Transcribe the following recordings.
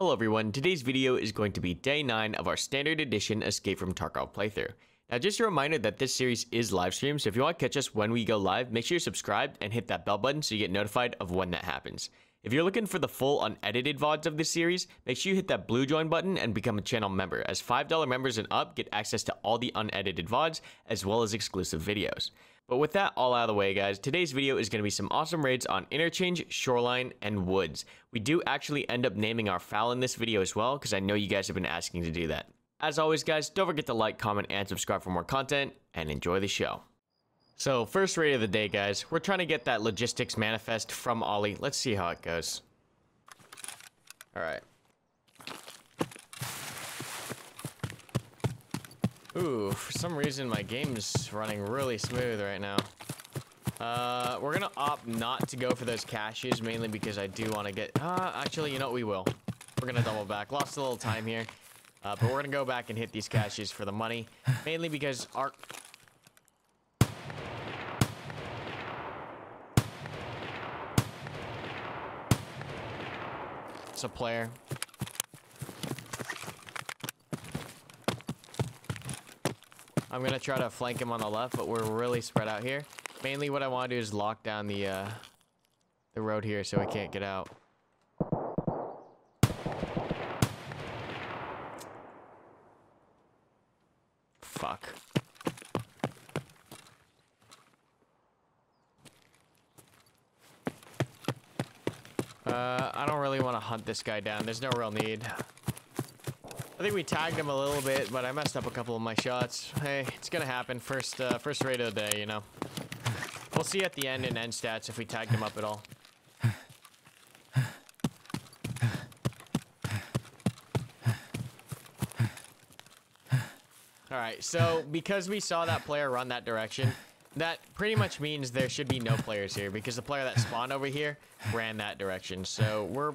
Hello everyone, today's video is going to be day 9 of our standard edition Escape from Tarkov playthrough. Now just a reminder that this series is live streamed, so if you want to catch us when we go live, make sure you're subscribed and hit that bell button so you get notified of when that happens. If you're looking for the full unedited VODs of this series, make sure you hit that blue join button and become a channel member, as $5 members and up get access to all the unedited VODs as well as exclusive videos. But with that all out of the way guys, today's video is going to be some awesome raids on Interchange, Shoreline, and Woods. We do actually end up naming our FAL in this video as well, because I know you guys have been asking to do that. As always guys, don't forget to like, comment, and subscribe for more content, and enjoy the show. So first raid of the day guys, we're trying to get that logistics manifest from Ollie. Let's see how it goes. Alright. Ooh, for some reason my game's running really smooth right now. We're gonna opt not to go for those caches, mainly because I do want to get... actually, you know what, we will. We're gonna double back. Lost a little time here. But we're gonna go back and hit these caches for the money. Mainly because our... It's a player. I'm gonna try to flank him on the left, but we're really spread out here. Mainly what I want to do is lock down the road here so I can't get out. Fuck. I don't really want to hunt this guy down. There's no real need. I think we tagged him a little bit, but I messed up a couple of my shots. Hey, it's gonna happen. First raid of the day, you know. We'll see at the end in end stats if we tagged him up at all. Alright, so because we saw that player run that direction, that pretty much means there should be no players here, because the player that spawned over here ran that direction. So we're,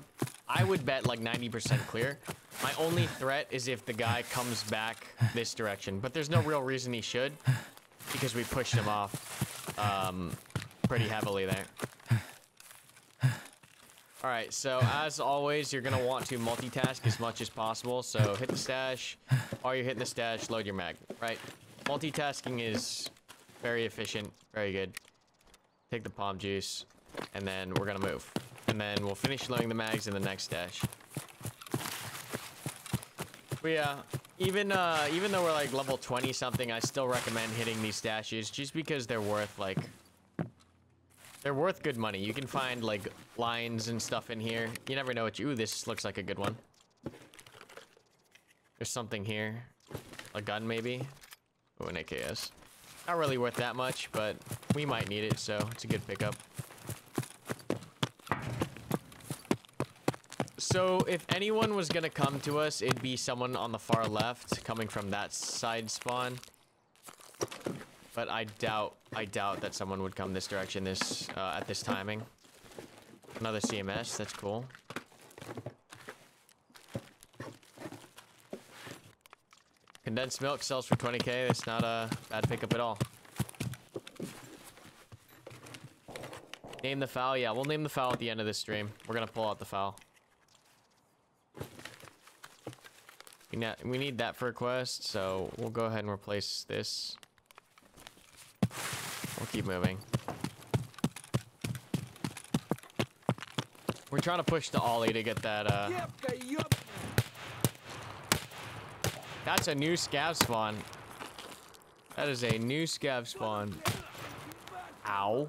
I would bet like 90% clear. My only threat is if the guy comes back this direction, but there's no real reason he should, because we pushed him off pretty heavily there. All right, so as always, you're gonna want to multitask as much as possible. So hit the stash, while you're hitting the stash, load your mag, right? Multitasking is very efficient, very good. Take the palm juice, and then we're gonna move. And then we'll finish loading the mags in the next stash. But yeah, even though we're like level 20 something, I still recommend hitting these stashes just because they're worth like, they're worth good money. You can find like lines and stuff in here. You never know what you, ooh, this looks like a good one. There's something here, a gun maybe. Oh, an AKS. Not really worth that much, but we might need it, so it's a good pickup. So if anyone was gonna come to us, it'd be someone on the far left coming from that side spawn, but I doubt that someone would come this direction this at this timing. Another CMS, that's cool. Condensed milk sells for 20k. That's not a bad pickup at all. Name the foul. Yeah, we'll name the foul at the end of this stream. We're gonna pull out the foul. We need that for a quest, so we'll go ahead and replace this. We'll keep moving. We're trying to push the Ollie to get that, That's a new scav spawn. That is a new scav spawn. Ow.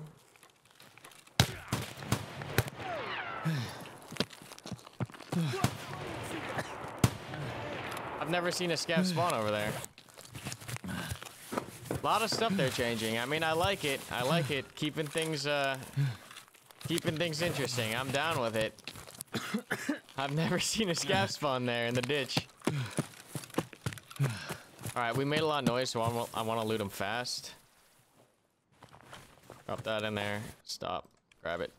I've never seen a scav spawn over there. A lot of stuff they're changing. I mean, I like it. I like it. Keeping things interesting. I'm down with it. I've never seen a scav spawn there in the ditch. All right, we made a lot of noise, so I want to loot them fast. Drop that in there. Stop. Grab it.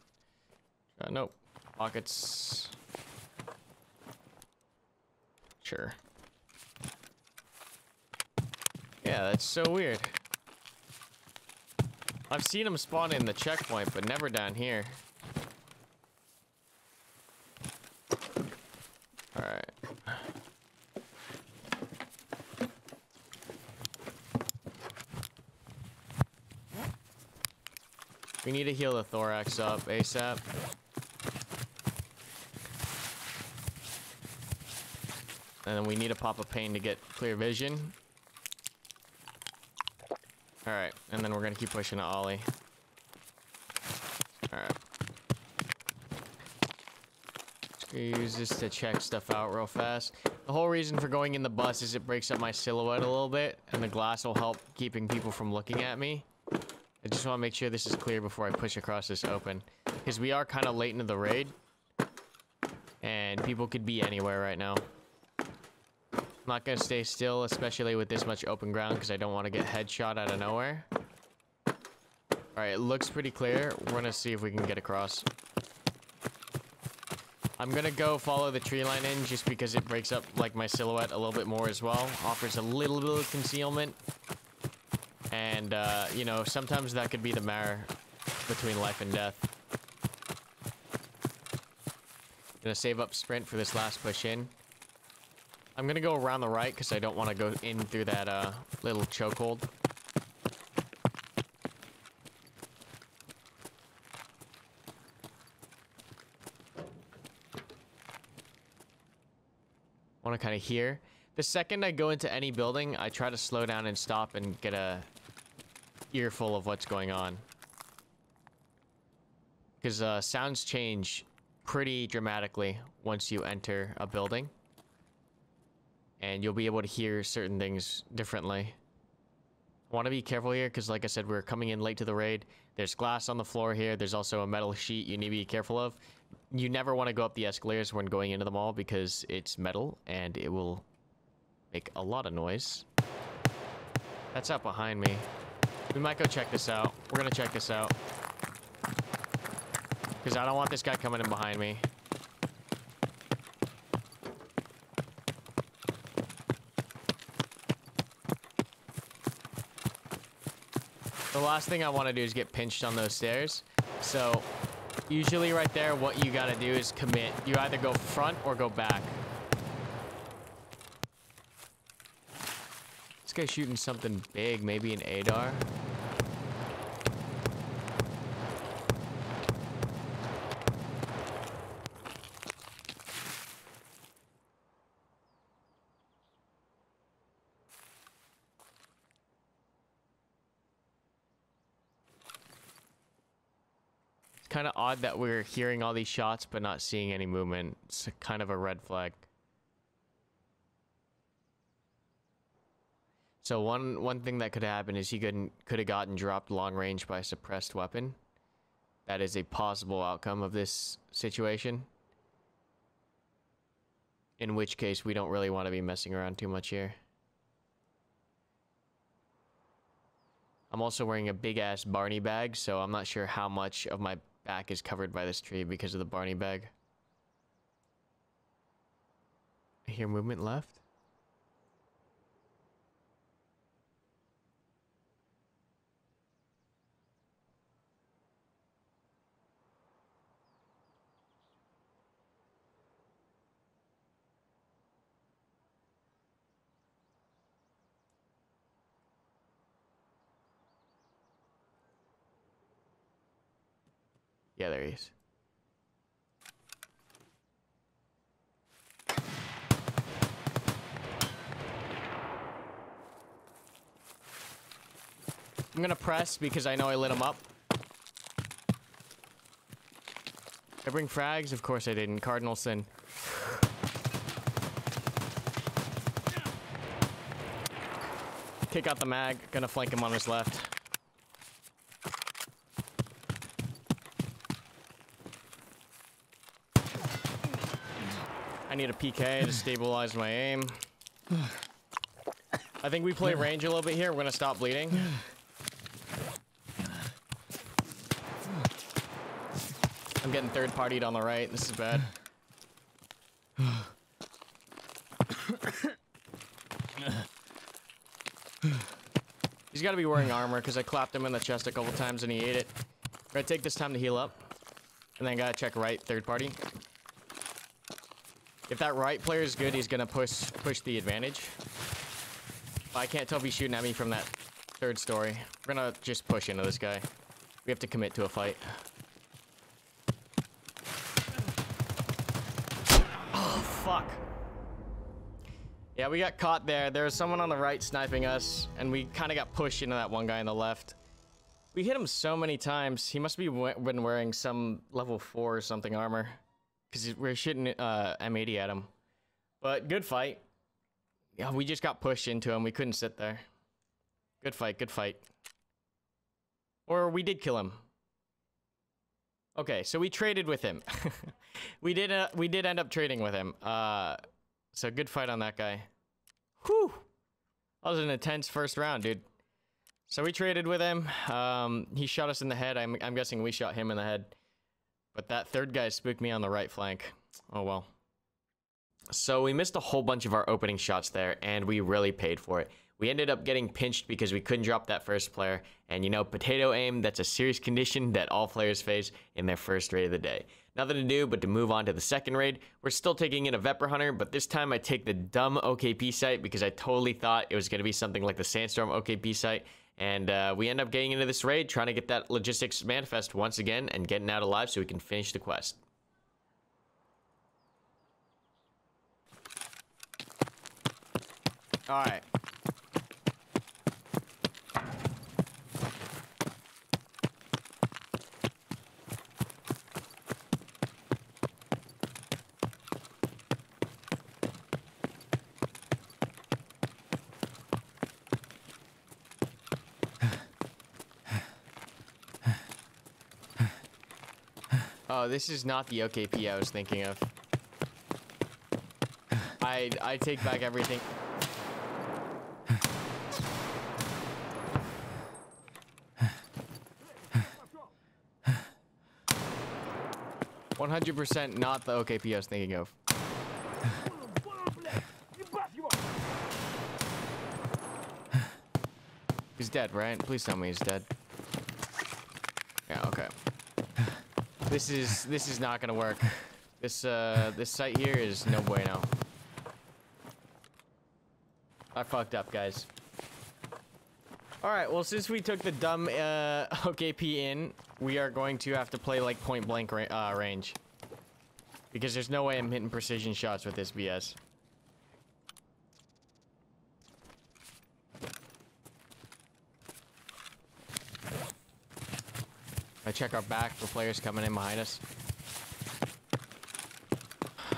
Nope. Pockets. Sure. Yeah, that's so weird. I've seen them spawn in the checkpoint, but never down here. Alright. We need to heal the thorax up ASAP. And then we need to pop a pain to get clear vision. Alright, and then we're gonna keep pushing to Ollie. Alright. Use this to check stuff out real fast. The whole reason for going in the bus is it breaks up my silhouette a little bit, and the glass will help keeping people from looking at me. I just want to make sure this is clear before I push across this open, because we are kind of late into the raid, and people could be anywhere right now. I'm not going to stay still, especially with this much open ground, because I don't want to get headshot out of nowhere. Alright, it looks pretty clear. We're going to see if we can get across. I'm gonna go follow the tree line in just because it breaks up like my silhouette a little bit more as well. Offers a little bit of concealment. And, you know, sometimes that could be the marrow between life and death. Gonna save up sprint for this last push in. I'm gonna go around the right because I don't want to go in through that little chokehold. Want to kind of hear. The second I go into any building, I try to slow down and stop and get a earful of what's going on. Because sounds change pretty dramatically once you enter a building. And you'll be able to hear certain things differently. I want to be careful here because, like I said, we're coming in late to the raid. There's glass on the floor here. There's also a metal sheet you need to be careful of. You never want to go up the escalators when going into the mall because it's metal and it will make a lot of noise. That's out behind me. We might go check this out. We're going to check this out. Because I don't want this guy coming in behind me. The last thing I want to do is get pinched on those stairs. So usually right there, what you gotta do is commit. You either go front or go back. This guy's shooting something big, maybe an ADAR. Kind of odd that we're hearing all these shots but not seeing any movement. It's kind of a red flag. So one thing that could happen is he could have gotten dropped long range by a suppressed weapon. That is a possible outcome of this situation. In which case we don't really want to be messing around too much here. I'm also wearing a big ass Barney bag, so I'm not sure how much of my back is covered by this tree because of the Barney bag. I hear movement left. Yeah, there he is. I'm gonna press because I know I lit him up. Did I bring frags? Of course I didn't. Cardinal sin. Kick out the mag. Gonna flank him on his left. I need a PK to stabilize my aim. I think we play range a little bit here. We're gonna stop bleeding. I'm getting third-partied on the right. This is bad. He's gotta be wearing armor because I clapped him in the chest a couple times and he ate it. I'm gonna take this time to heal up. And then gotta check right, third party. If that right player is good, he's gonna push the advantage. But I can't tell if he's shooting at me from that third story. We're gonna just push into this guy. We have to commit to a fight. Oh, fuck. Yeah, we got caught there. There was someone on the right sniping us, and we kind of got pushed into that one guy on the left. We hit him so many times. He must be been wearing some level 4 or something armor, because we're shooting M80 at him. But good fight. Yeah, we just got pushed into him. We couldn't sit there. Good fight, good fight. Or we did kill him. Okay, so we traded with him. we did end up trading with him. So good fight on that guy. Whew! That was an intense first round, dude. So we traded with him. He shot us in the head. I'm guessing we shot him in the head. But that third guy spooked me on the right flank. Oh well. So we missed a whole bunch of our opening shots there, and we really paid for it. We ended up getting pinched because we couldn't drop that first player. And you know, potato aim, that's a serious condition that all players face in their first raid of the day. Nothing to do but to move on to the second raid. We're still taking in a Vepr Hunter, but this time I take the dumb OKP site because I totally thought it was going to be something like the Sandstorm OKP site. And we end up getting into this raid, trying to get that logistics manifest once again and getting out alive so we can finish the quest. All right. Oh, this is not the OKP I was thinking of. I take back everything. One 100% not the OKP I was thinking of. He's dead, right? Please tell me he's dead. Yeah, okay. This is not gonna work. This site here is no bueno. I fucked up, guys. All right, well, since we took the dumb OKP in, we are going to have to play like point blank range, because there's no way I'm hitting precision shots with this BS. I check our back for players coming in behind us.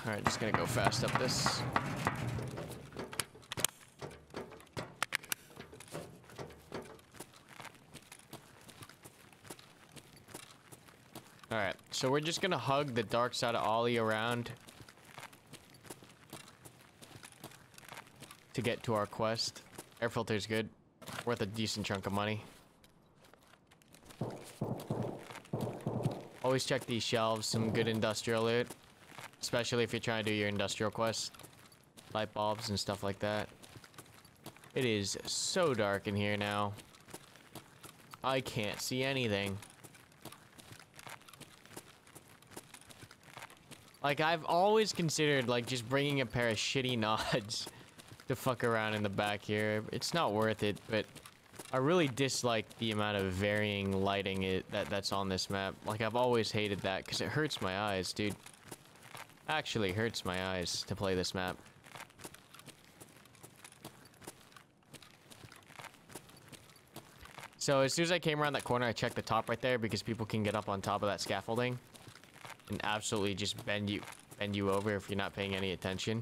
All right, just gonna go fast up this. All right, so we're just gonna hug the dark side of Ollie around to get to our quest. Air filter's good, worth a decent chunk of money. Always check these shelves, some good industrial loot, especially if you're trying to do your industrial quests, light bulbs and stuff like that. It is so dark in here now. I can't see anything. Like, I've always considered, like, just bringing a pair of shitty nods to fuck around in the back here. It's not worth it, but I really dislike the amount of varying lighting that's on this map. Like, I've always hated that because it hurts my eyes, dude. Actually hurts my eyes to play this map. So as soon as I came around that corner, I checked the top right there because people can get up on top of that scaffolding and absolutely just bend you over if you're not paying any attention.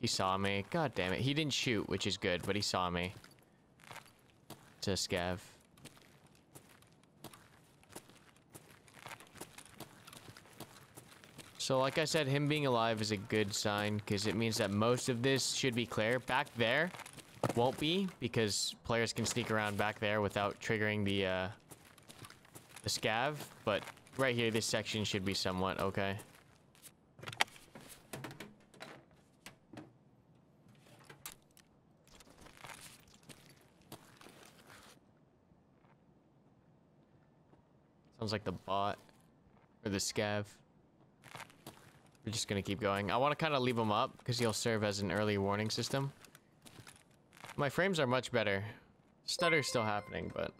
He saw me. God damn it. He didn't shoot, which is good, but he saw me. It's a scav. So like I said, him being alive is a good sign because it means that most of this should be clear. Back there won't be because players can sneak around back there without triggering the scav. But right here, this section should be somewhat okay. Sounds like the bot or the scav. We're just gonna keep going. I want to kind of leave him up because he'll serve as an early warning system. My frames are much better. Stutter's still happening, but...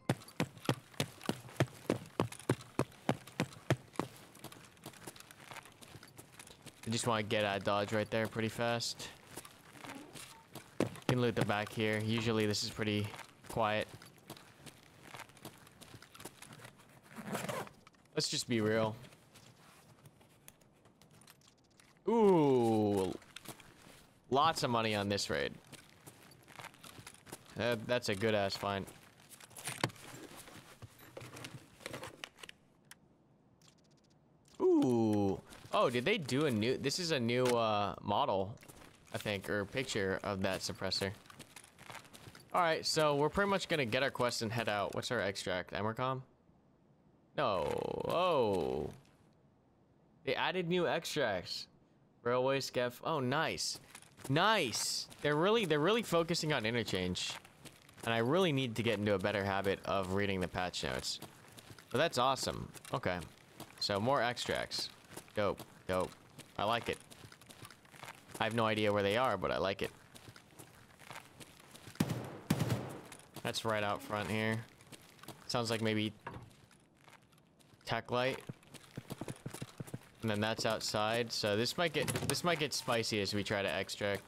I just want to get out of dodge right there pretty fast. You can loot the back here. Usually this is pretty quiet. Let's just be real. Ooh. Lots of money on this raid. That's a good ass find. Ooh. Oh, did they do a new... This is a new model, I think, or picture of that suppressor. Alright, so we're pretty much going to get our quest and head out. What's our extract? Amercom? No. Oh. They added new extracts. Railway, scav... Oh, nice. Nice. They're really focusing on Interchange. And I really need to get into a better habit of reading the patch notes. But that's awesome. Okay. So more extracts. Dope. Dope. I like it. I have no idea where they are, but I like it. That's right out front here. Sounds like maybe Tac light. And then that's outside. So this might get spicy as we try to extract.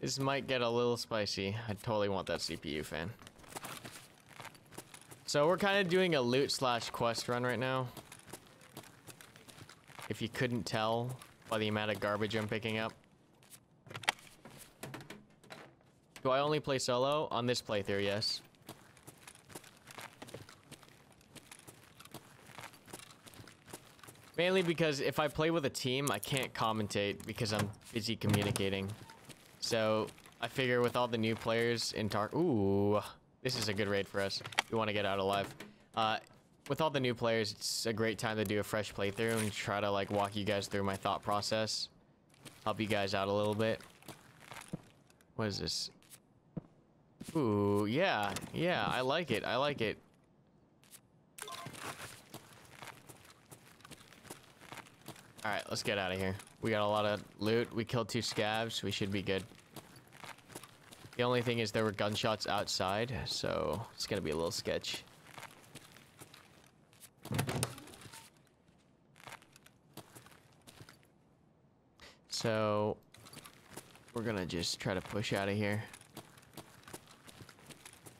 This might get a little spicy. I totally want that CPU fan. So we're kind of doing a loot slash quest run right now. If you couldn't tell by the amount of garbage I'm picking up. Do I only play solo? On this playthrough, yes. Mainly because if I play with a team, I can't commentate because I'm busy communicating. So, I figure with all the new players in Tarkov... Ooh, this is a good raid for us. We want to get out alive. With all the new players, it's a great time to do a fresh playthrough and try to, like, walk you guys through my thought process. Help you guys out a little bit. What is this? Ooh, yeah. Yeah, I like it. I like it. Alright, let's get out of here. We got a lot of loot. We killed 2 scavs. We should be good. The only thing is there were gunshots outside, so it's gonna be a little sketch. So, we're gonna just try to push out of here.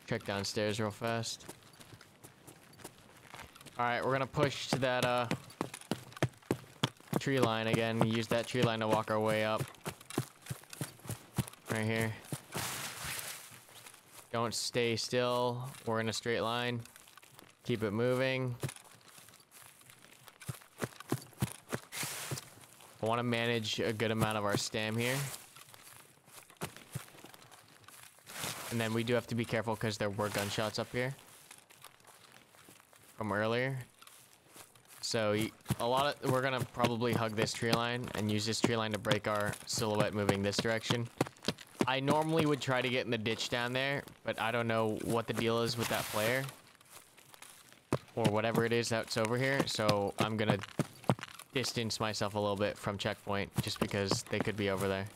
Check downstairs real fast. Alright, we're gonna push to that tree line again. Use that tree line to walk our way up. Right here. Don't stay still. We're in a straight line. Keep it moving. I want to manage a good amount of our stam here. And then we do have to be careful because there were gunshots up here from earlier. So we're gonna probably hug this tree line and use this tree line to break our silhouette moving this direction. I normally would try to get in the ditch down there, but I don't know what the deal is with that player or whatever it is that's over here. So I'm gonna distance myself a little bit from checkpoint just because they could be over there.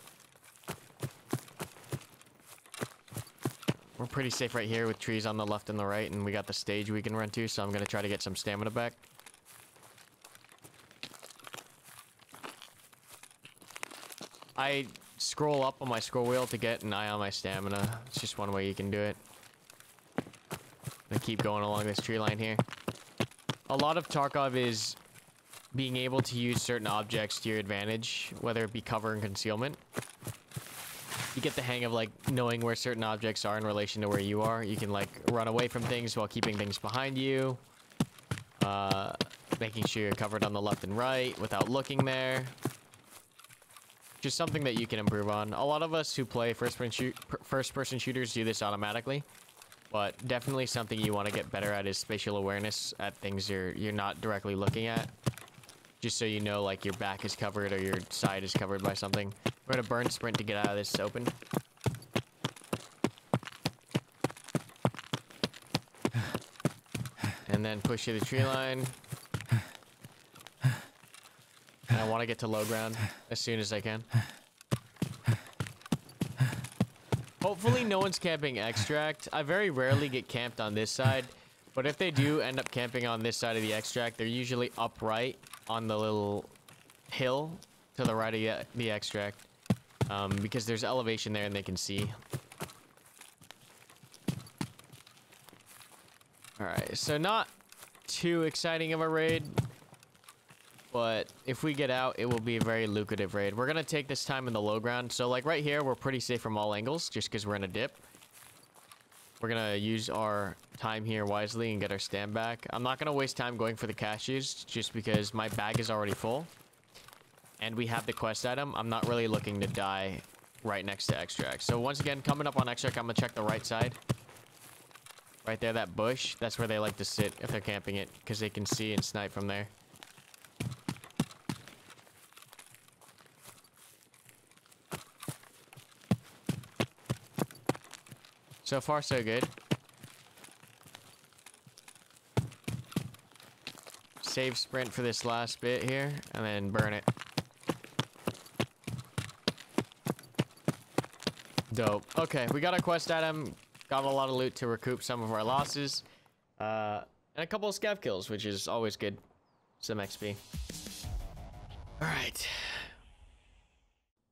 We're pretty safe right here with trees on the left and the right, and we got the stage we can run to, so I'm gonna try to get some stamina back. I scroll up on my scroll wheel to get an eye on my stamina. It's just one way you can do it. I keep going along this tree line here. A lot of Tarkov is being able to use certain objects to your advantage, whether it be cover and concealment. You get the hang of, like, knowing where certain objects are in relation to where you are. You can, like, run away from things while keeping things behind you. Making sure you're covered on the left and right without looking there. Just something that you can improve on. A lot of us who play first-person shooters do this automatically. But definitely something you want to get better at is spatial awareness at things you're not directly looking at. Just so you know, like, your back is covered or your side is covered by something. We're gonna burn sprint to get out of this open. and then push you to tree line. And I want to get to low ground as soon as I can. Hopefully no one's camping extract. I very rarely get camped on this side, but if they do end up camping on this side of the extract, they're usually upright on the little hill to the right of the extract, because there's elevation there and they can see. Alright, so not too exciting of a raid, but if we get out, it will be a very lucrative raid. We're going to take this time in the low ground. So, like, right here, we're pretty safe from all angles just because we're in a dip. We're going to use our time here wisely and get our stand back. I'm not going to waste time going for the cashews just because my bag is already full. And we have the quest item. I'm not really looking to die right next to extract. So, once again, coming up on extract, I'm going to check the right side. Right there, that bush. That's where they like to sit if they're camping it because they can see and snipe from there. So far, so good. Save sprint for this last bit here, and then burn it. Dope. Okay, we got a quest item. Got a lot of loot to recoup some of our losses. And a couple of scav kills, which is always good. Some XP. Alright.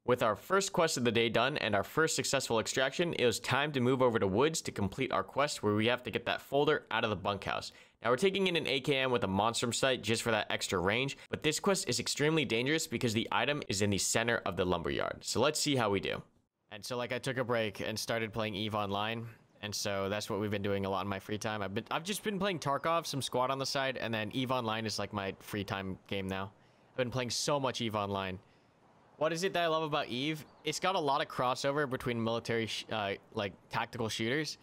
With our first quest of the day done and our first successful extraction, it was time to move over to Woods to complete our quest where we have to get that folder out of the bunkhouse. Now we're taking in an AKM with a Monstrum Sight just for that extra range, but this quest is extremely dangerous because the item is in the center of the lumberyard. So let's see how we do. And so, like, I took a break and started playing EVE Online, and so that's what we've been doing a lot in my free time. I've just been playing Tarkov, some squad on the side, and then EVE Online is like my free time game now. I've been playing so much EVE Online. What is it that I love about EVE? It's got a lot of crossover between military, like, tactical shooters.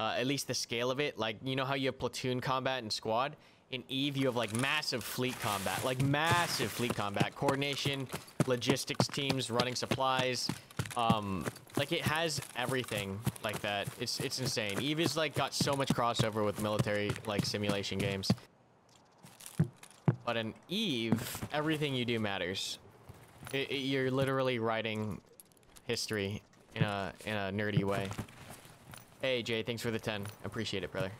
At least the scale of it. Like, you know how you have platoon combat and squad? In EVE, you have, like, massive fleet combat. Like, massive fleet combat. Coordination, logistics teams, running supplies. Like, it has everything like that. It's insane. EVE is, like, got so much crossover with military, like, simulation games. But in EVE, everything you do matters. You're literally writing history in a nerdy way. Hey, Jay, thanks for the 10. Appreciate it, brother.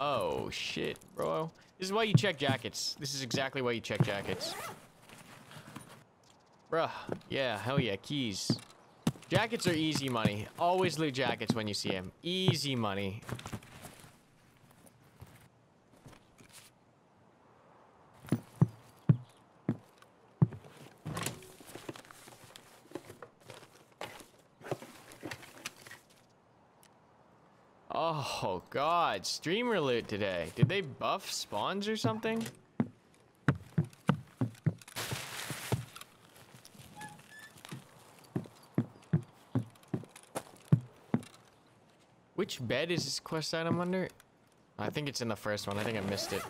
Oh, shit, bro. This is why you check jackets. This is exactly why you check jackets. Bruh. Yeah, hell yeah, keys. Jackets are easy money. Always loot jackets when you see them. Easy money. Oh god, streamer loot today. Did they buff spawns or something? Which bed is this quest item under? I think it's in the first one. I think I missed it.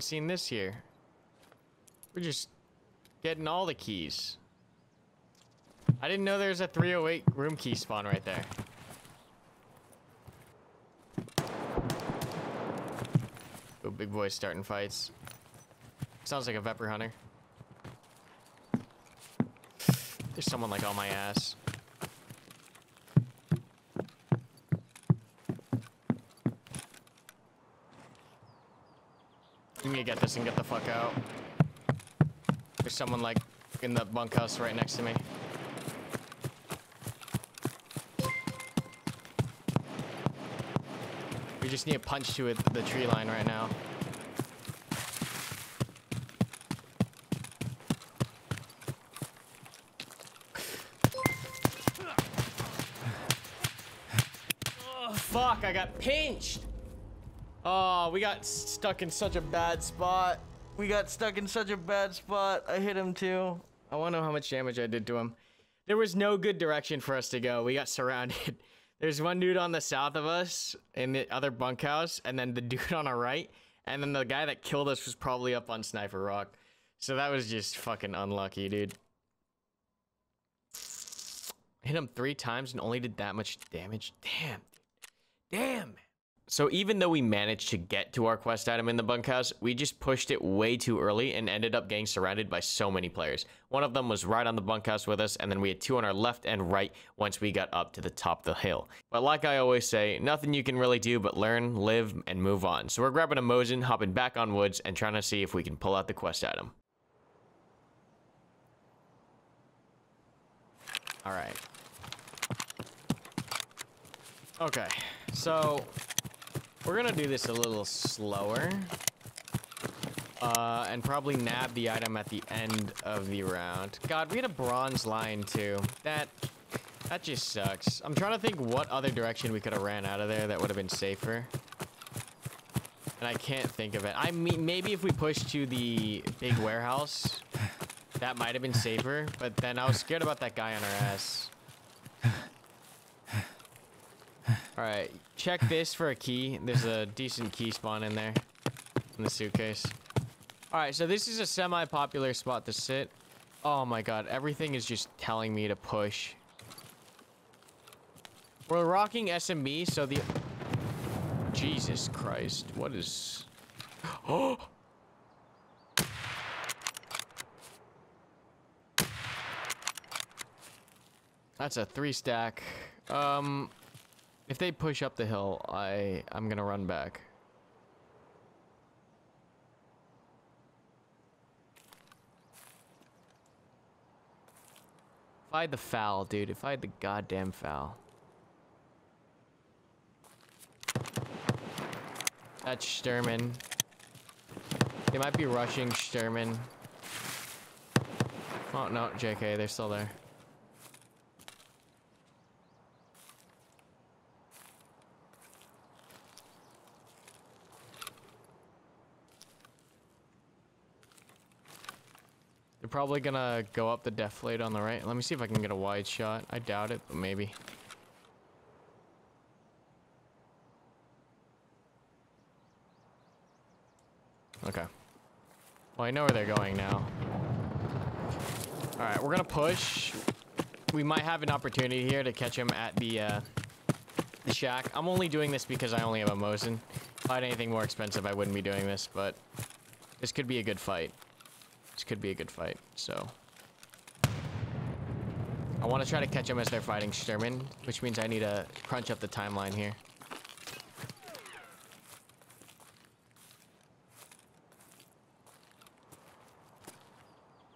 Seen this here. We're just getting all the keys. I didn't know there's a 308 room key spawn right there. Oh, big boys starting fights. Sounds like a Vepr Hunter. There's someone like on my ass. I'm gonna get this and get the fuck out. There's someone like in the bunkhouse right next to me. We just need a punch to it, the tree line right now. Oh, fuck, I got pinched. Oh, we got stuck in such a bad spot. I hit him too. I want to know how much damage I did to him. There was no good direction for us to go. We got surrounded. There's one dude on the south of us in the other bunkhouse, and then the dude on our right, and then the guy that killed us was probably up on Sniper Rock. So that was just fucking unlucky, dude. Hit him 3 times and only did that much damage. Damn. Damn. So even though we managed to get to our quest item in the bunkhouse, we just pushed it way too early and ended up getting surrounded by so many players. One of them was right on the bunkhouse with us, and then we had 2 on our left and right once we got up to the top of the hill. But like I always say, nothing you can really do but learn, live, and move on. So we're grabbing a Mosin, hopping back on Woods, and trying to see if we can pull out the quest item. Alright. Okay, so we're gonna do this a little slower and probably nab the item at the end of the round. God, we had a bronze line too. That just sucks. I'm trying to think what other direction we could have ran out of there that would have been safer, and I can't think of it. I mean, maybe if we pushed to the big warehouse, that might have been safer, but then I was scared about that guy on our ass. Alright, check this for a key. There's a decent key spawn in there, in the suitcase. Alright, so this is a semi-popular spot to sit. Oh my god, everything is just telling me to push. We're rocking SMB, so the... Jesus Christ, what is... Oh! That's a 3-stack. If they push up the hill, I'm gonna run back. If I had the FAL, dude. If I had the goddamn FAL. That's Sturman. They might be rushing Sturman. Oh, no, JK, they're still there. Probably gonna go up the deflate on the right. Let me see if I can get a wide shot. I doubt it, but maybe. Okay. Well, I know where they're going now. Alright, we're gonna push. We might have an opportunity here to catch him at the shack. I'm only doing this because I only have a Mosin. If I had anything more expensive, I wouldn't be doing this, but this could be a good fight. So I want to try to catch them as they're fighting Sturman, which means I need to crunch up the timeline here.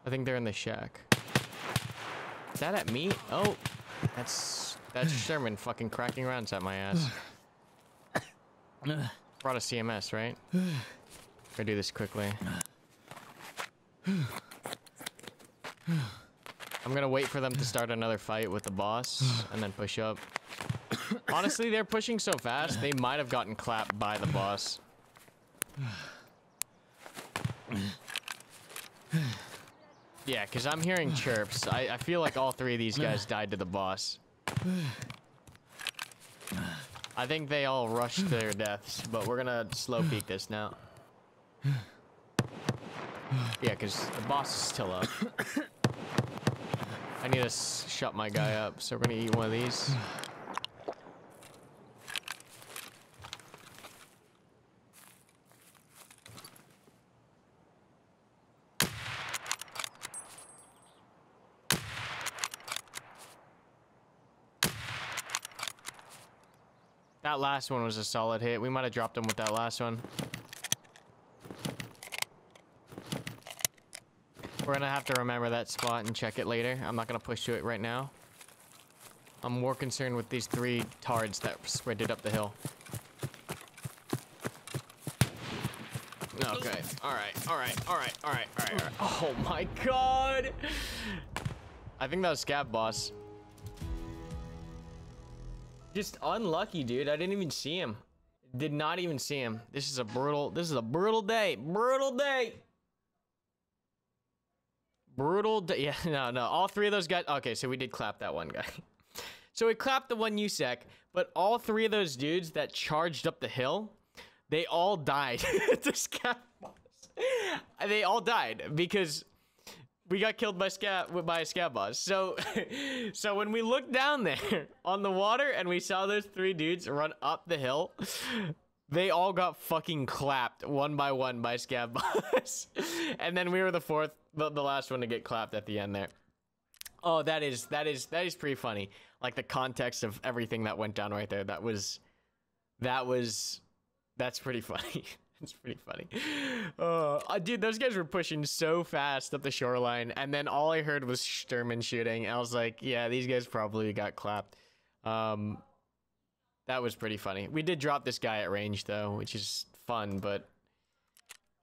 I think they're in the shack. Is that at me? Oh, that's Sturman fucking cracking rounds at my ass. Brought a CMS, right? Gotta do this quickly. I'm gonna wait for them to start another fight with the boss and then push up. Honestly, they're pushing so fast, they might have gotten clapped by the boss. Yeah, because I'm hearing chirps. I feel like all 3 of these guys died to the boss. I think they all rushed their deaths, but we're gonna slow peek this now. Yeah, because the boss is still up. I need to shut my guy up, so we're going to eat one of these. That last one was a solid hit. We might have dropped him with that last one. We're gonna have to remember that spot and check it later. I'm not gonna push to it right now. I'm more concerned with these 3 tards that sprinted up the hill. Okay, alright. Oh my god! I think that was Scab Boss. Just unlucky, dude. I didn't even see him. Did not even see him. This is a brutal day. Brutal. Yeah, no. All three of those guys. Okay, so we did clap that one guy. So we clapped the one USEC, but all three of those dudes that charged up the hill, they all died. To scat boss. They all died because we got killed by a scat boss. So when we looked down there on the water and we saw those three dudes run up the hill, they all got fucking clapped one by one by scat boss. And then we were the fourth, the last one to get clapped at the end there. Oh, that is pretty funny. Like the context of everything that went down right there. That's pretty funny. It's pretty funny. Dude, those guys were pushing so fast up the shoreline, and then all I heard was Sturman shooting. I was like, yeah, these guys probably got clapped. That was pretty funny. We did drop this guy at range though, which is fun, but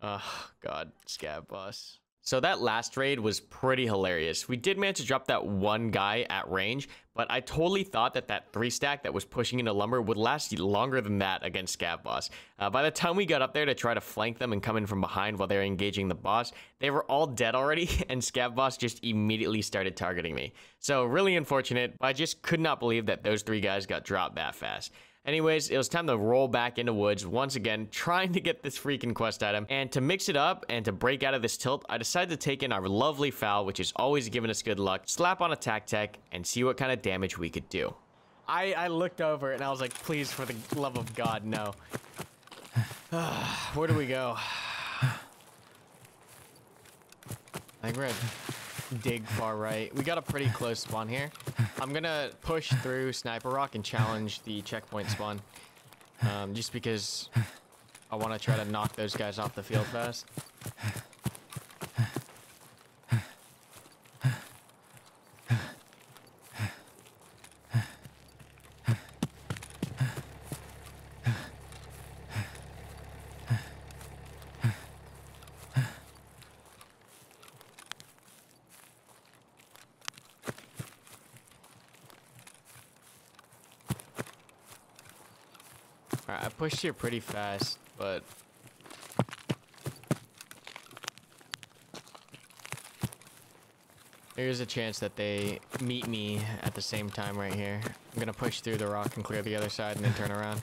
god, scab boss. So that last raid was pretty hilarious. We did manage to drop that one guy at range, but I totally thought that that 3-stack that was pushing into lumber would last longer than that against Scav Boss. By the time we got up there to try to flank them and come in from behind while they were engaging the boss, they were all dead already, and Scav Boss just immediately started targeting me. So really unfortunate, but I just could not believe that those three guys got dropped that fast. Anyways, it was time to roll back into Woods once again, trying to get this freaking quest item. And to mix it up and to break out of this tilt, I decided to take in our lovely FAL, which is always giving us good luck, slap on a Tac-Tac, and see what kind of damage we could do. I looked over and I was like, please, for the love of God, no. Where do we go? I think we're gonna dig far right. We got a pretty close spawn here. I'm gonna push through Sniper Rock and challenge the checkpoint spawn, just because I want to try to knock those guys off the field fast. Alright, I pushed here pretty fast, but there's a chance that they meet me at the same time right here. I'm gonna push through the rock and clear the other side and then turn around.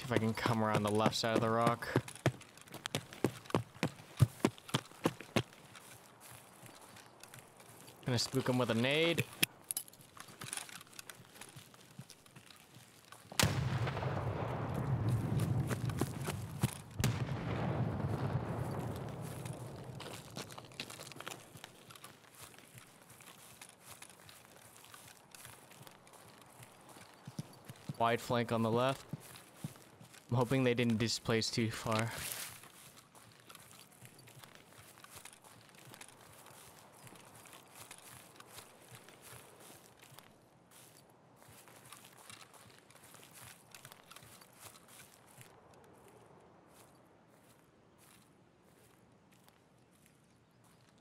If I can come around the left side of the rock. Gonna spook him with a nade. Wide flank on the left. I'm hoping they didn't displace too far.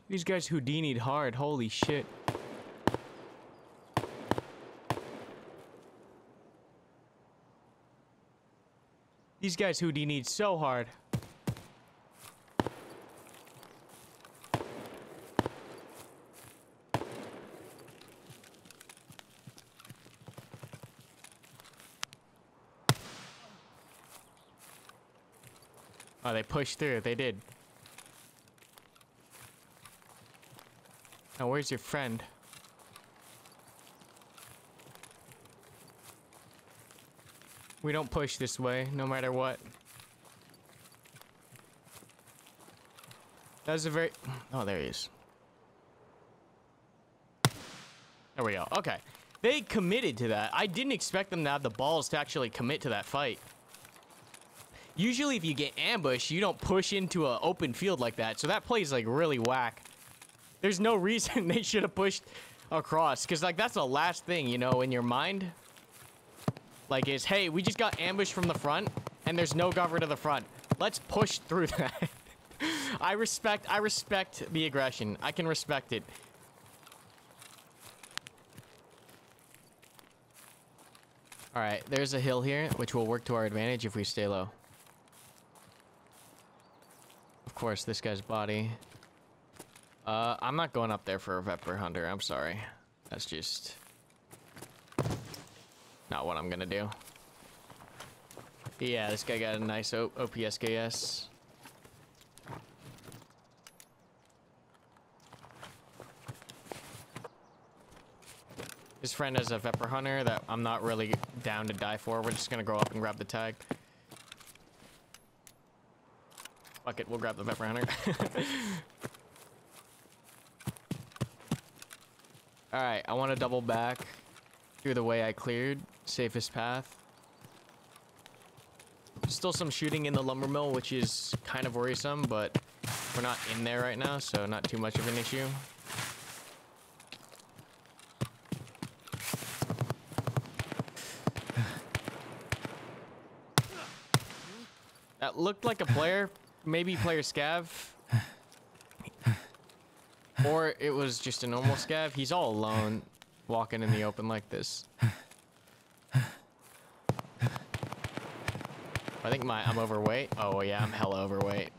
These guys Houdini'd hard, holy shit. These guys Houdini'd so hard. Oh, they pushed through. They did. Now, where's your friend? We don't push this way, no matter what. That was a very... Oh, there he is. There we go. Okay. They committed to that. I didn't expect them to have the balls to actually commit to that fight. Usually, if you get ambushed, you don't push into an open field like that. So that play is, like, really whack. There's no reason they should have pushed across. Because, like, that's the last thing, you know, in your mind. Like, is, hey, we just got ambushed from the front, and there's no cover to the front. Let's push through that. I respect the aggression. I can respect it. Alright, there's a hill here, which will work to our advantage if we stay low. Of course, this guy's body. I'm not going up there for a Vepr Hunter, I'm sorry. That's just not what I'm gonna do. Yeah, this guy got a nice OPSKS. His friend is a Vepr Hunter that I'm not really down to die for. We're just gonna go up and grab the tag. Fuck it, we'll grab the Vepr Hunter. Alright, I want to double back through the way I cleared. Safest path. Still some shooting in the lumber mill, which is kind of worrisome, but we're not in there right now, so not too much of an issue. That looked like a player, maybe player scav. Or it was just a normal scav. He's all alone walking in the open like this. I think I'm overweight. Oh yeah, I'm hella overweight.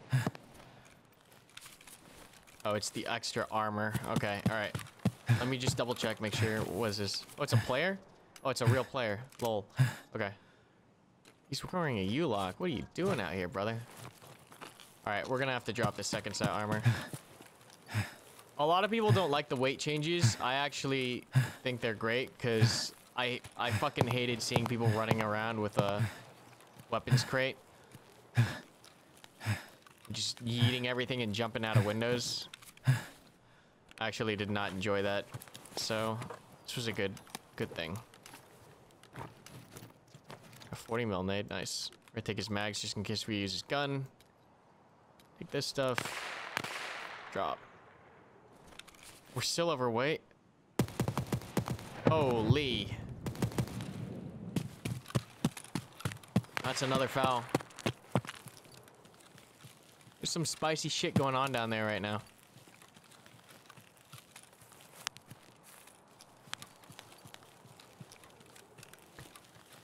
Oh, it's the extra armor. Okay, alright. Let me just double check, make sure. What is this? Oh, it's a player? Oh, it's a real player. Lol. Okay. He's wearing a U-lock. What are you doing out here, brother? Alright, we're gonna have to drop this second set armor. A lot of people don't like the weight changes. I actually think they're great because I fucking hated seeing people running around with a weapons crate. Just yeeting everything and jumping out of windows. I actually did not enjoy that. So this was a good thing. A 40 mil nade, nice. We're gonna take his mags just in case we use his gun. Take this stuff. Drop. We're still overweight. Holy. That's another foul. There's some spicy shit going on down there right now.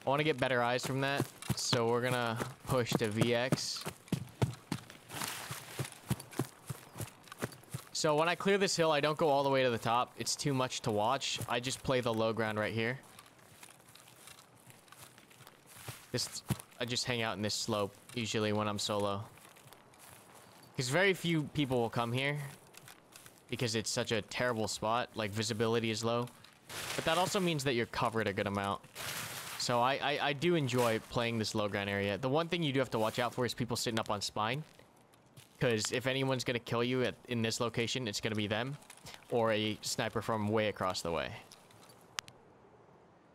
I want to get better eyes from that, so we're gonna push to VX. So when I clear this hill, I don't go all the way to the top. It's too much to watch. I just play the low ground right here. I just hang out in this slope, usually when I'm solo. Because very few people will come here. Because it's such a terrible spot. Like, visibility is low. But that also means that you're covered a good amount. So I do enjoy playing this low ground area. The one thing you do have to watch out for is people sitting up on spine. Because if anyone's going to kill you in this location, it's going to be them. Or a sniper from way across the way.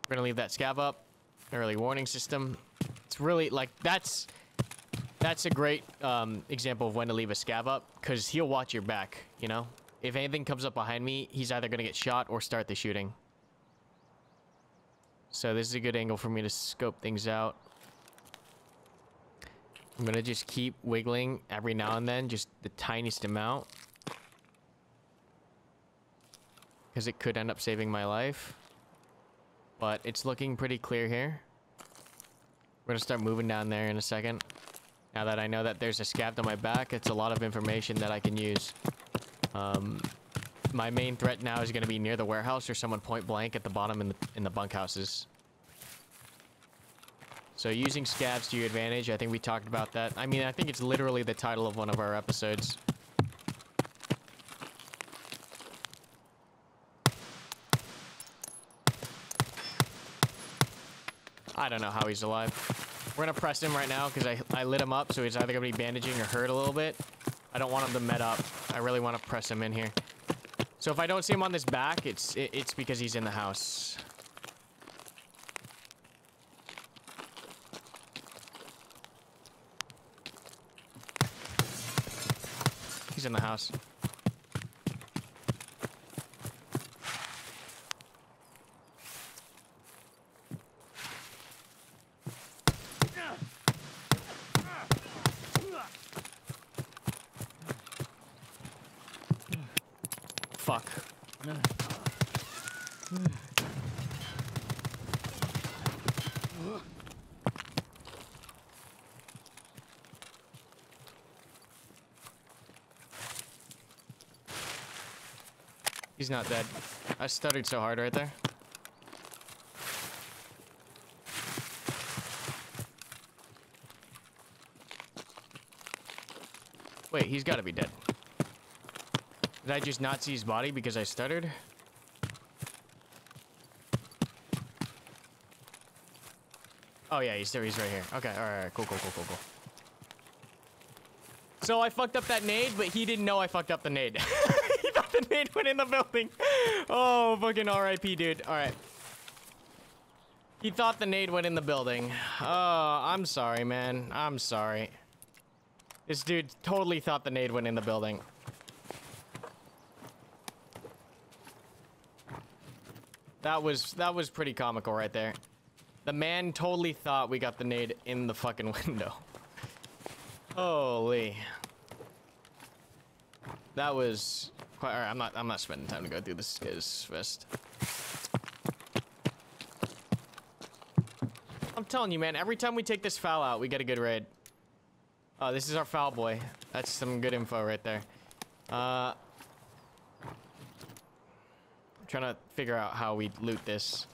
We're going to leave that scav up. Early warning system. It's really, like, that's a great example of when to leave a scav up. Because he'll watch your back, you know? If anything comes up behind me, he's either going to get shot or start the shooting. So this is a good angle for me to scope things out. I'm gonna just keep wiggling every now and then, just the tiniest amount. Because it could end up saving my life. But it's looking pretty clear here. We're gonna start moving down there in a second. Now that I know that there's a scav on my back, it's a lot of information that I can use. My main threat now is gonna be near the warehouse or someone point blank at the bottom in the bunkhouses. So using scavs to your advantage, I think we talked about that. I mean, I think it's literally the title of one of our episodes. I don't know how he's alive. We're gonna press him right now because I lit him up, so he's either gonna be bandaging or hurt a little bit. I don't want him to med up. I really want to press him in here. So if I don't see him on this back, it's because he's in the house. He's in the house. He's not dead. I stuttered so hard right there. Wait, he's gotta be dead. Did I just not see his body because I stuttered? Oh yeah, he's there, he's right here. Okay, alright, cool. So I fucked up that nade, but he didn't know I fucked up the nade. He thought the nade went in the building. Oh, fucking RIP, dude. Alright. He thought the nade went in the building. Oh, I'm sorry, man. I'm sorry. This dude totally thought the nade went in the building. That was pretty comical right there. The man totally thought we got the nade in the fucking window. Holy. That was quite alright. I'm not spending time to go through this guy's vest. I'm telling you, man, every time we take this foul out, we get a good raid. Oh, this is our foul boy. That's some good info right there. I'm trying to figure out how we loot this.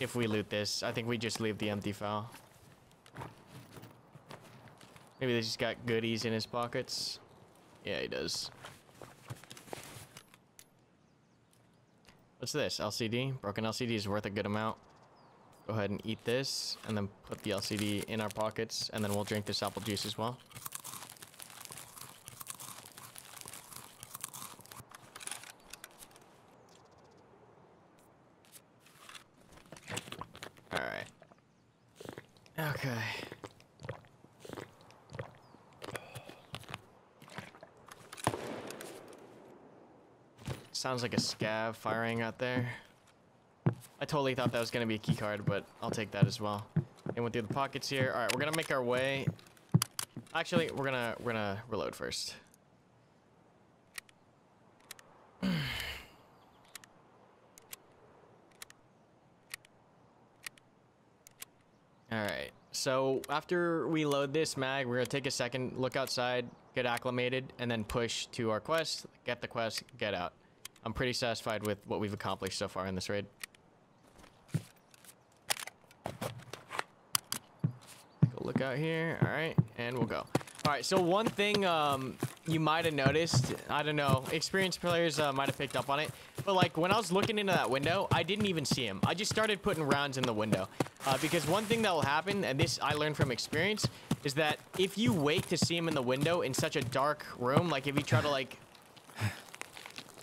If we loot this, I think we just leave the empty foul. Maybe they just got goodies in his pockets. Yeah, he does. What's this? LCD? Broken LCD is worth a good amount. Go ahead and eat this, and then put the LCD in our pockets, and then we'll drink this apple juice as well. Alright. Okay. Sounds like a scav firing out there. I totally thought that was going to be a key card, but I'll take that as well. And went through the pockets here. All right, we're going to make our way. Actually, we're going to reload first. All right. So, after we load this mag, we're going to take a second, look outside, get acclimated, and then push to our quest, get the quest, get out. I'm pretty satisfied with what we've accomplished so far in this raid. Look out here. All right, and we'll go. All right, so one thing you might have noticed, I don't know, experienced players might have picked up on it, but like when I was looking into that window, I didn't even see him. I just started putting rounds in the window because one thing that will happen, and this I learned from experience, is that if you wait to see him in the window in such a dark room, like if you try to like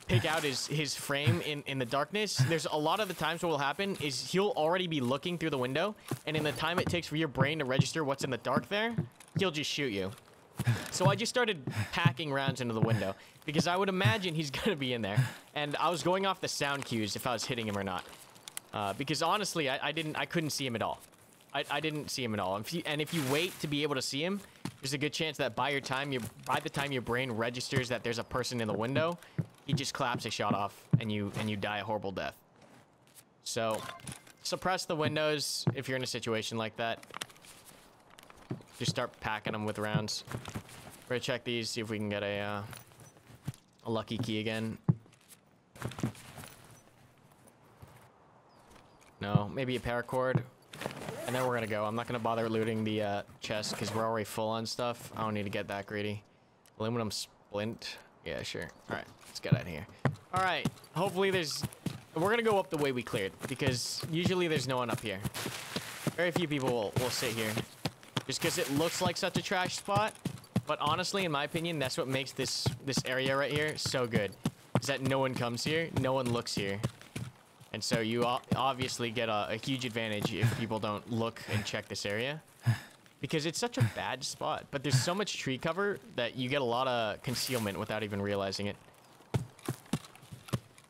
pick out his frame in the darkness, there's a lot of the times what will happen is he'll already be looking through the window, and in the time it takes for your brain to register what's in the dark there, he'll just shoot you. So I just started packing rounds into the window because I would imagine he's gonna be in there, and I was going off the sound cues if I was hitting him or not, because honestly I couldn't see him at all. I didn't see him at all. And if you wait to be able to see him, there's a good chance that by the time your brain registers that there's a person in the window, he just claps a shot off, and you die a horrible death. So, suppress the windows if you're in a situation like that. Just start packing them with rounds. We're gonna check these, see if we can get a lucky key again. No, maybe a paracord. And then we're gonna go. I'm not gonna bother looting the chest because we're already full on stuff. I don't need to get that greedy. Aluminum splint. Yeah, sure. All right, let's get out of here. All right, hopefully there's... We're going to go up the way we cleared, because usually there's no one up here. Very few people will sit here, just because it looks like such a trash spot. But honestly, in my opinion, that's what makes this area right here so good, is that no one comes here, no one looks here. And so you obviously get a huge advantage if people don't look and check this area. Because it's such a bad spot, but there's so much tree cover that you get a lot of concealment without even realizing it.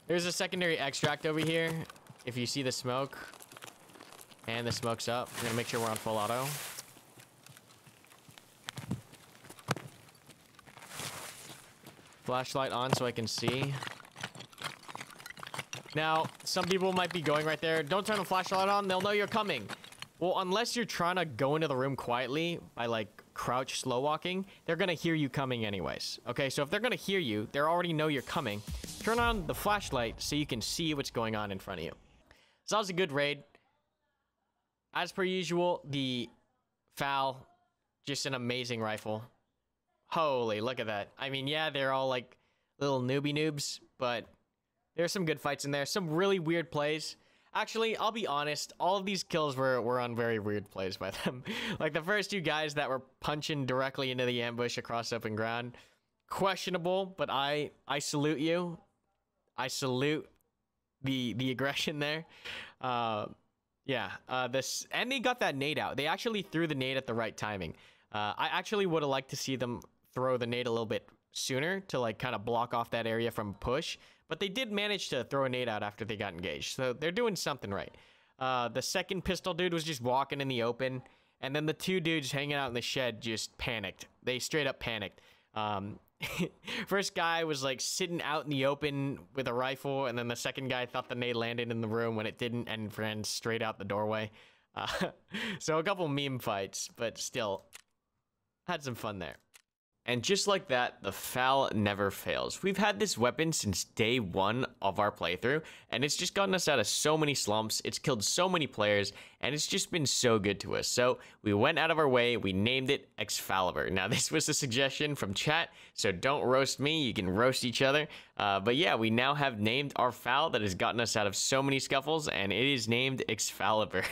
There's a secondary extract over here. If you see the smoke, and the smoke's up, we're gonna make sure we're on full auto. Flashlight on so I can see. Now, some people might be going right there. Don't turn the flashlight on. They'll know you're coming. Well, unless you're trying to go into the room quietly by, like, crouch slow walking, they're going to hear you coming anyways. Okay, so if they're going to hear you, they already know you're coming. Turn on the flashlight so you can see what's going on in front of you. So that was a good raid. As per usual, the FAL, just an amazing rifle. Holy, look at that. I mean, yeah, they're all, like, little noobs, but there's some good fights in there. Some really weird plays. Actually, I'll be honest, all of these kills were on very weird plays by them. Like, the first two guys that were punching directly into the ambush across open ground. Questionable, but I salute you. I salute the aggression there. This... And they got that nade out. They actually threw the nade at the right timing. I actually would have liked to see them throw the nade a little bit sooner to, like, kind of block off that area from push. But they did manage to throw a nade out after they got engaged. So they're doing something right. The second pistol dude was just walking in the open. And then the two dudes hanging out in the shed just panicked. They straight up panicked. First guy was, like, sitting out in the open with a rifle. And then the second guy thought the nade landed in the room when it didn't. And ran straight out the doorway. So a couple meme fights. But still, had some fun there. And just like that, the FAL never fails. We've had this weapon since day one of our playthrough, and it's just gotten us out of so many slumps, it's killed so many players, and it's just been so good to us. So we went out of our way, we named it Exfalibur. Now this was a suggestion from chat, so don't roast me, you can roast each other. But yeah, we now have named our FAL that has gotten us out of so many scuffles, and it is named Exfalibur.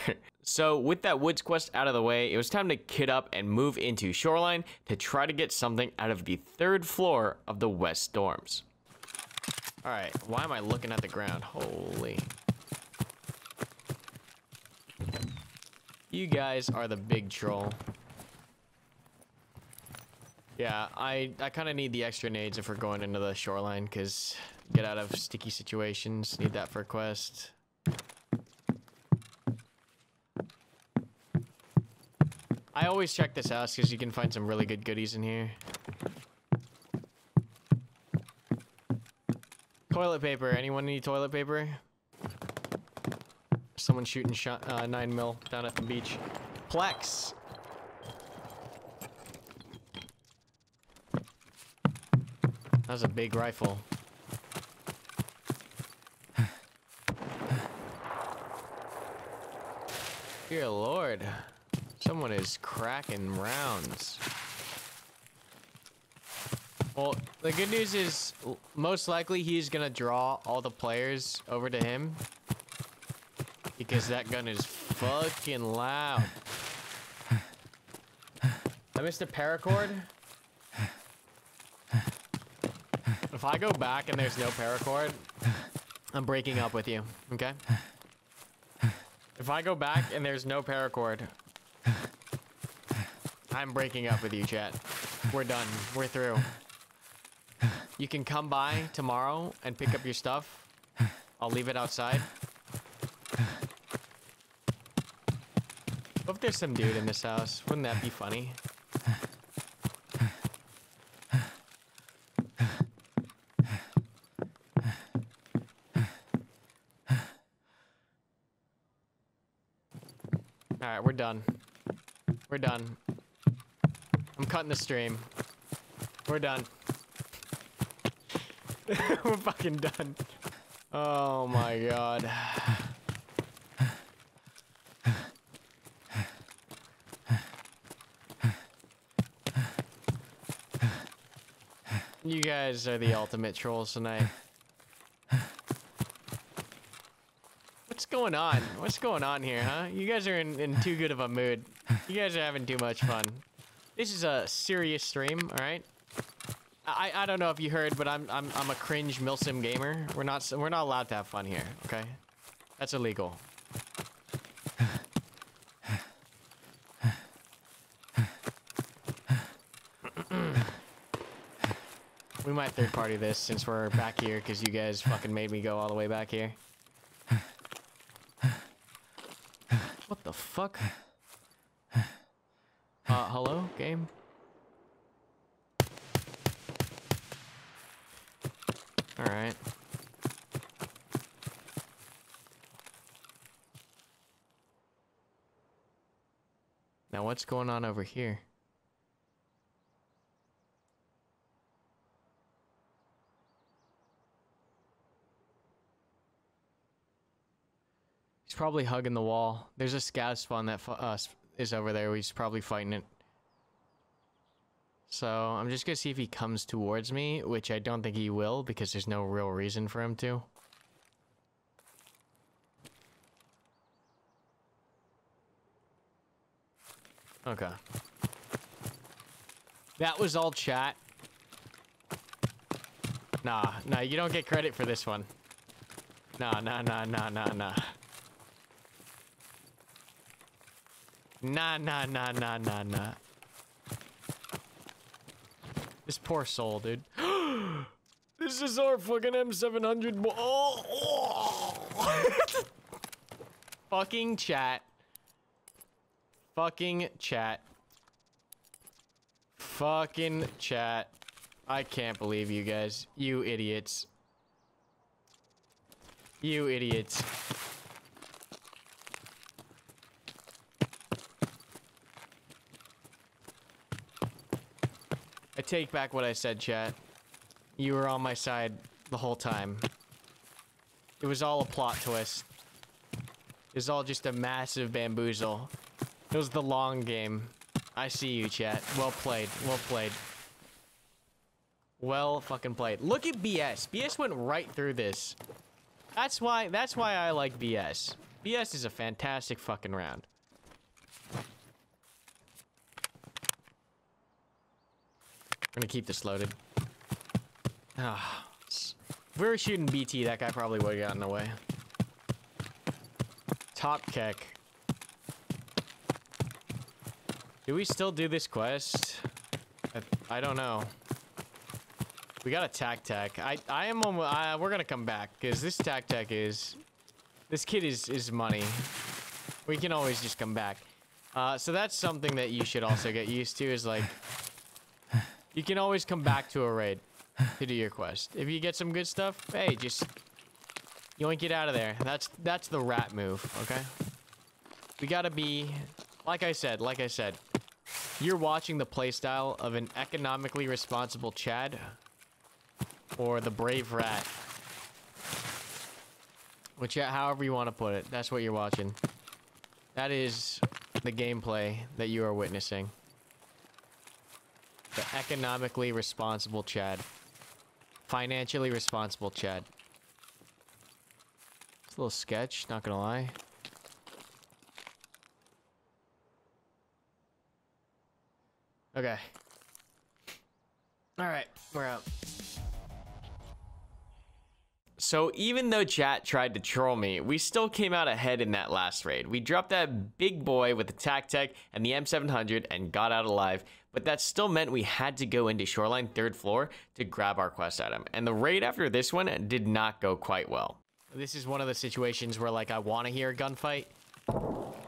So with that Woods quest out of the way, it was time to kit up and move into Shoreline to try to get something out of the third floor of the West Dorms. All right, why am I looking at the ground? Holy. You guys are the big troll. Yeah, I kind of need the extra nades if we're going into the Shoreline, because get out of sticky situations, need that for a quest. I always check this house because you can find some really good goodies in here. Toilet paper. Anyone need toilet paper? Someone shooting shot 9mm down at the beach. Plex. That was a big rifle. Dear Lord. Someone is cracking rounds. Well, the good news is most likely he's gonna draw all the players over to him because that gun is fucking loud. I missed a paracord. If I go back and there's no paracord, I'm breaking up with you, okay? If I go back and there's no paracord, I'm breaking up with you, chat. We're done. We're through. You can come by tomorrow and pick up your stuff. I'll leave it outside. Hope there's some dude in this house. Wouldn't that be funny? Alright, we're done. We're done. I'm cutting the stream. We're done. We're fucking done. Oh my god. You guys are the ultimate trolls tonight. What's going on? What's going on here, huh? You guys are in too good of a mood. You guys are having too much fun. This is a serious stream, all right? I don't know if you heard, but I'm a cringe milsim gamer. We're not allowed to have fun here, okay? That's illegal. We might third party this since we're back here because you guys fucking made me go all the way back here. What the fuck? Hello, game? Alright. Now what's going on over here? He's probably hugging the wall. There's a scout spawn that is over there. He's probably fighting it. So I'm just gonna see if he comes towards me, which I don't think he will because there's no real reason for him to. Okay. That was all chat. Nah, you don't get credit for this one. Nah. This poor soul, dude. This is our fucking M700. Oh! Fucking chat. Fucking chat. Fucking chat. I can't believe you guys. You idiots. You idiots. I take back what I said, chat. You were on my side the whole time. It was all a plot twist. It was all just a massive bamboozle. It was the long game. I see you, chat. Well played. Well played. Well fucking played. Look at BS. BS went right through this. That's why I like BS. BS is a fantastic fucking round. I'm gonna keep this loaded. If we were shooting BT, that guy probably would've gotten away. Top kick. Do we still do this quest? I don't know. We got a Tac-Tac. We're gonna come back because this Tac-Tac is money. We can always just come back. So that's something that you should also get used to is like, you can always come back to a raid to do your quest. If you get some good stuff, hey, just yoink it out of there. That's the rat move. Okay. We gotta be, like I said. You're watching the playstyle of an economically responsible Chad or the brave rat. Which, however you want to put it, that's what you're watching. That is the gameplay that you are witnessing. The economically responsible Chad. Financially responsible Chad. It's a little sketch, not gonna lie. Okay. Alright, we're out. So even though chat tried to troll me, we still came out ahead in that last raid. We dropped that big boy with the Tac-Tac and the M700 and got out alive, but that still meant we had to go into Shoreline 3rd floor to grab our quest item, and the raid after this one did not go quite well. This is one of the situations where like I want to hear a gunfight.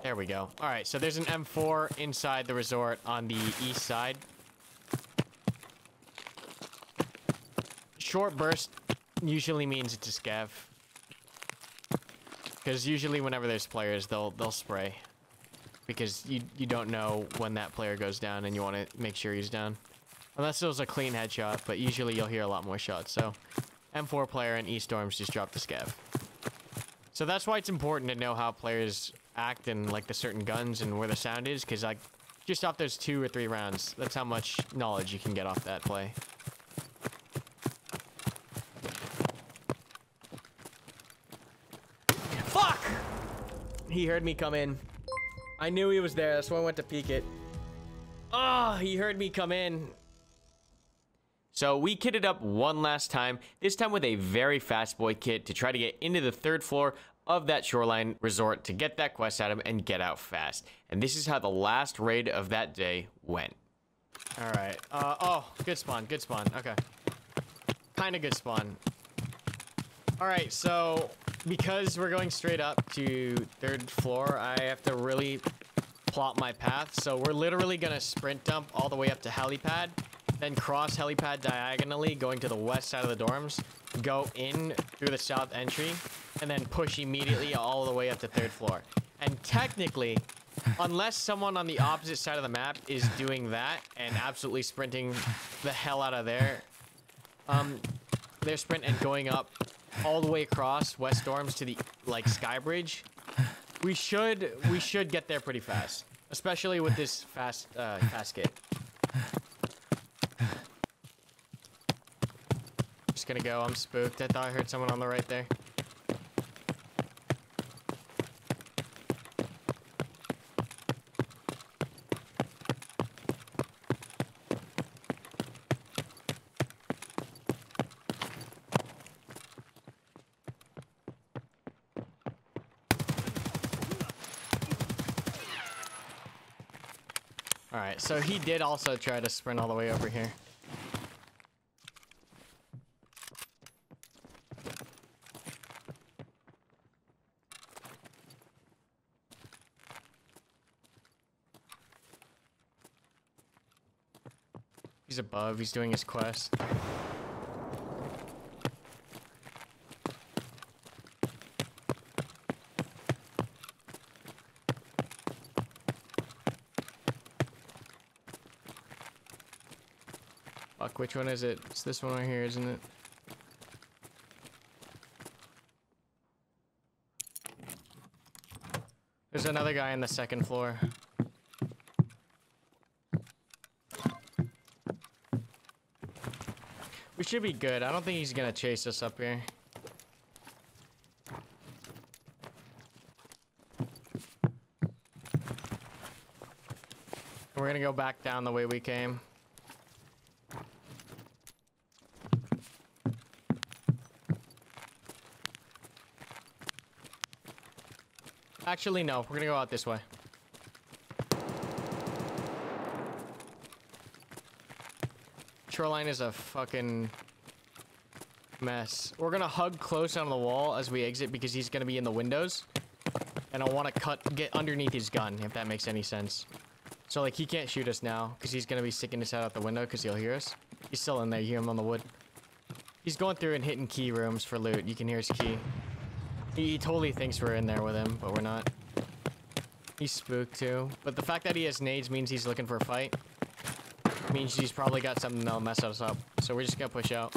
There we go. All right, so there's an M4 inside the resort on the east side. Short burst usually means it's a scav. Because usually whenever there's players, they'll spray. Because you don't know when that player goes down and you want to make sure he's down. Unless it was a clean headshot, but usually you'll hear a lot more shots. So M4 player and East Storms just dropped the scav. So that's why it's important to know how players act and like the certain guns and where the sound is, because like just off those 2 or 3 rounds, that's how much knowledge you can get off that play. Fuck! He heard me come in. I knew he was there, that's why I went to peek it. Ah, he heard me come in. So we kitted up one last time, this time with a very fast boy kit to try to get into the 3rd floor of that Shoreline resort to get that quest item and get out fast. And this is how the last raid of that day went. All right. Oh, good spawn. Okay. Kind of good spawn. All right, so because we're going straight up to 3rd floor, I have to really plot my path. So we're literally going to sprint dump all the way up to helipad. Then cross helipad diagonally, going to the west side of the dorms, go in through the south entry, and then push immediately all the way up to 3rd floor. And technically, Unless someone on the opposite side of the map is doing that and absolutely sprinting the hell out of their sprint and going up all the way across West Dorms to the like Sky Bridge, we should get there pretty fast, especially with this fast fast kit. Just gonna go. I'm spooked. I thought I heard someone on the right there. Alright, so he did also try to sprint all the way over here. He's above, he's doing his quest. Fuck, which one is it? It's this one right here, isn't it? There's another guy on the second floor. We should be good. I don't think he's gonna chase us up here. We're gonna go back down the way we came. Actually, no. We're gonna go out this way. Shoreline is a fucking mess. We're gonna hug close on the wall as we exit because he's gonna be in the windows, and I want to get underneath his gun, if that makes any sense. So like, he can't shoot us now because he's gonna be sticking his head out the window because he'll hear us. He's still in there. You hear him on the wood. He's going through and hitting key rooms for loot. You can hear his key. He totally thinks we're in there with him, but we're not. He's spooked too. But the fact that he has nades means he's looking for a fight. Means he's probably got something that'll mess us up. So we're just gonna push out.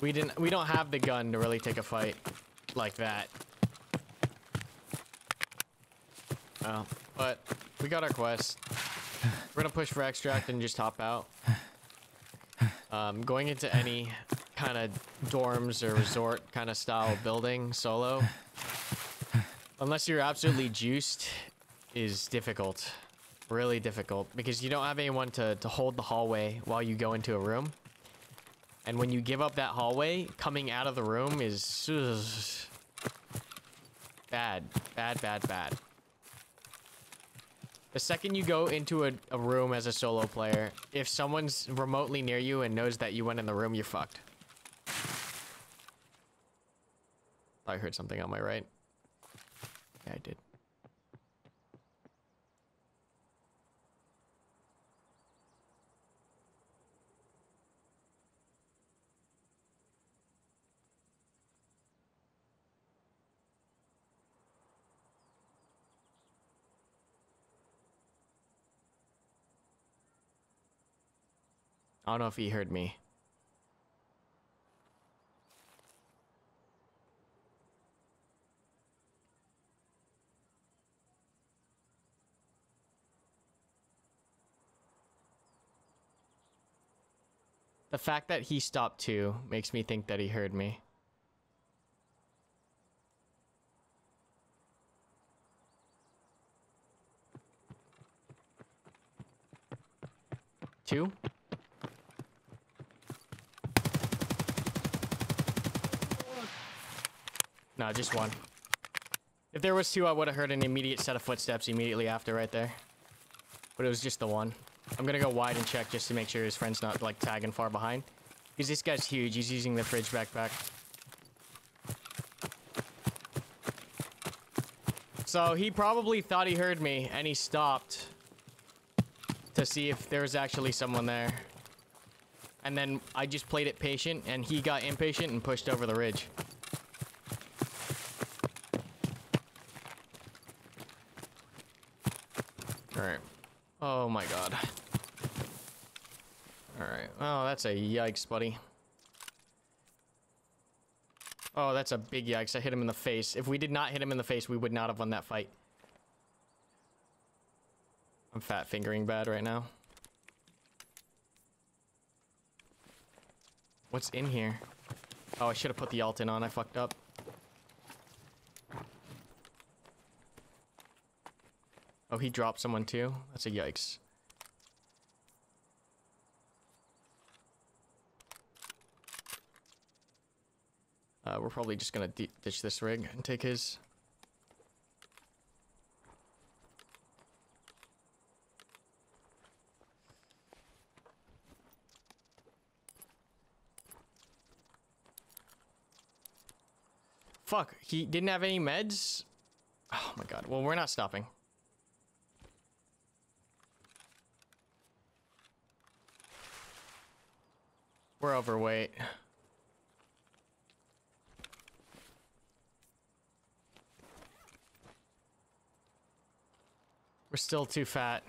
We don't have the gun to really take a fight like that. Well, but we got our quest. We're gonna push for extract and just hop out. Going into any kind of dorms or resort kind of style building solo, unless you're absolutely juiced, is difficult. Really difficult, because you don't have anyone to hold the hallway while you go into a room. And when you give up that hallway, coming out of the room is bad. The second you go into a room as a solo player, if someone's remotely near you and knows that you went in the room, you're fucked. I heard something on my right. Yeah, I did. I don't know if he heard me. The fact that he stopped too makes me think that he heard me. Two? No, just one. If there was two, I would have heard an immediate set of footsteps immediately after right there. But it was just the one. I'm gonna go wide and check just to make sure his friend's not like tagging far behind. Because this guy's huge. He's using the fridge backpack. So he probably thought he heard me and he stopped to see if there was actually someone there. And then I just played it patient and he got impatient and pushed over the ridge. Alright. Oh my god. Alright. Oh, that's a yikes, buddy. Oh, that's a big yikes. I hit him in the face. If we did not hit him in the face, we would not have won that fight. I'm fat fingering bad right now. What's in here? Oh, I should have put the Ulting on. I fucked up. Oh, he dropped someone too? That's a yikes. We're probably just gonna ditch this rig and take his. Fuck, he didn't have any meds? Oh my god, well, we're not stopping. We're overweight. We're still too fat.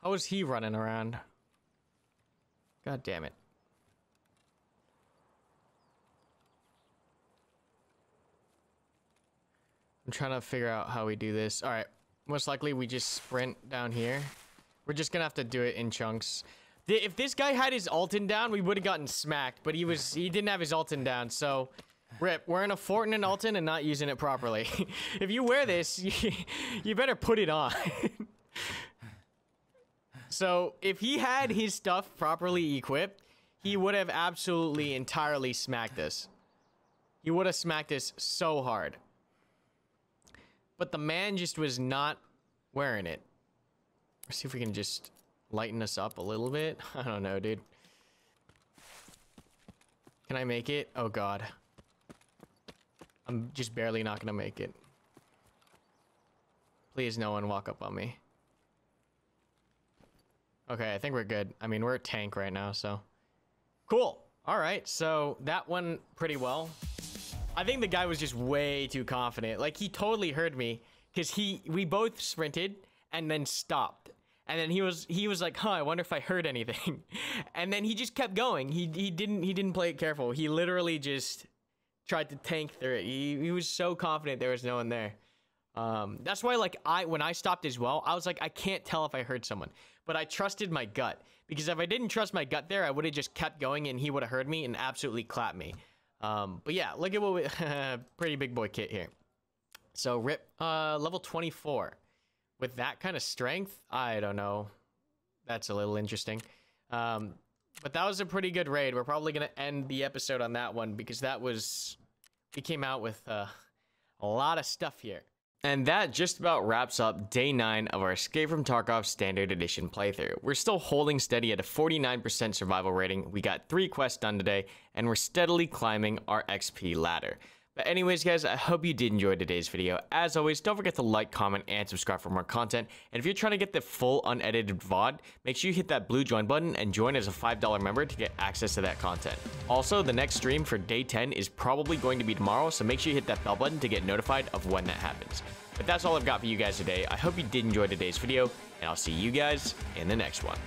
How is he running around? God damn it. I'm trying to figure out how we do this. All right, most likely we just sprint down here. We're just gonna have to do it in chunks. If this guy had his Ulting down, we would have gotten smacked, but he didn't have his Ulting down, so rip. We're in a fort and an Ulting and not using it properly. If you wear this, you better put it on. So if he had his stuff properly equipped, he would have absolutely entirely smacked us. He would have smacked us so hard. But the man just was not wearing it. Let's see if we can just lighten us up a little bit. I don't know, dude. Can I make it? Oh, God. I'm just barely not gonna make it. Please, no one walk up on me. Okay, I think we're good. I mean, we're a tank right now, so. Cool. All right, so that went pretty well. I think the guy was just way too confident. Like, he totally heard me because we both sprinted and then stopped. And then he was like, huh, I wonder if I heard anything. And then he just kept going. He didn't play it careful. He literally just tried to tank through it. He was so confident there was no one there. That's why, like, when I stopped as well, I was like, I can't tell if I heard someone. But I trusted my gut. Because if I didn't trust my gut there, I would have just kept going and he would have heard me and absolutely clapped me. But yeah, look at what we... pretty big boy kit here. So, rip, level 24. With that kind of strength, I don't know. That's a little interesting. But that was a pretty good raid. We're probably going to end the episode on that one because that was... We came out with a lot of stuff here. And that just about wraps up day 9 of our Escape from Tarkov Standard Edition playthrough. We're still holding steady at a 49% survival rating. We got 3 quests done today, and we're steadily climbing our XP ladder. But anyways, guys, I hope you did enjoy today's video. As always, don't forget to like, comment, and subscribe for more content. And if you're trying to get the full unedited VOD, make sure you hit that blue join button and join as a $5 member to get access to that content. Also, the next stream for day 10 is probably going to be tomorrow, so make sure you hit that bell button to get notified of when that happens. But that's all I've got for you guys today. I hope you did enjoy today's video, and I'll see you guys in the next one.